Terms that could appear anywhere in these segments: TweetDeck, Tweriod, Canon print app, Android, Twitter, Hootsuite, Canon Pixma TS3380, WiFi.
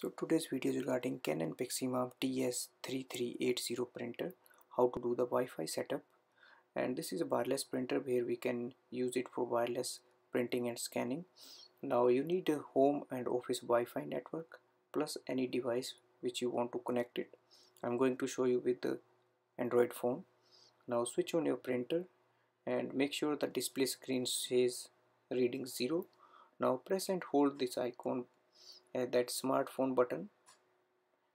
So today's video is regarding Canon Pixma TS3380 printer, how to do the Wi-Fi setup, and this is a wireless printer where we can use it for wireless printing and scanning. Now you need a home and office Wi-Fi network plus any device which you want to connect it. I'm going to show you with the Android phone. Now switch on your printer and make sure the display screen says reading 0. Now press and hold this icon, that smartphone button,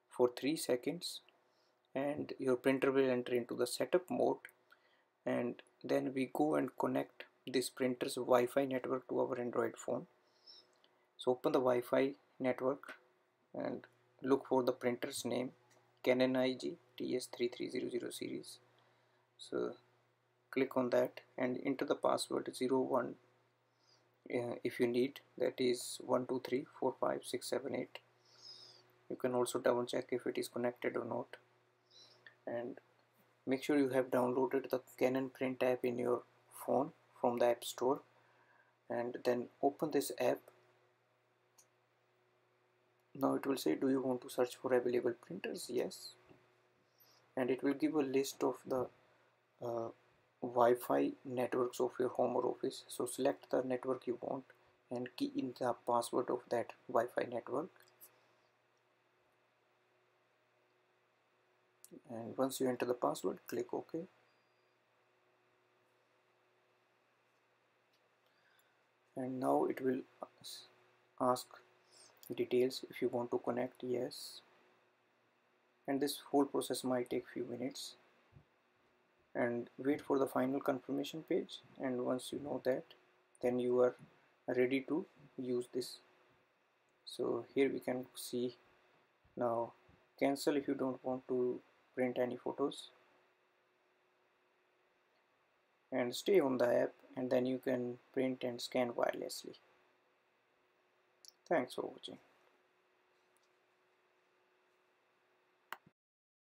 for 3 seconds, and your printer will enter into the setup mode. And then we go and connect this printer's Wi-Fi network to our Android phone. So open the Wi-Fi network and look for the printer's name, Canon IG TS3380 series. So click on that and enter the password 01. If you need, that is 12345678. You can also double check if it is connected or not, and make sure you have downloaded the Canon print app in your phone from the app store, and then open this app. Now it will say, do you want to search for available printers? Yes, and it will give a list of the Wi-Fi networks of your home or office. So select the network you want and key in the password of that Wi-Fi network, and once you enter the password, click OK. And now it will ask details if you want to connect, yes, and this whole process might take few minutes. And wait for the final confirmation page, and once you know that, then you are ready to use this. So here we can see now, cancel if you don't want to print any photos, and stay on the app, and then you can print and scan wirelessly. Thanks for watching.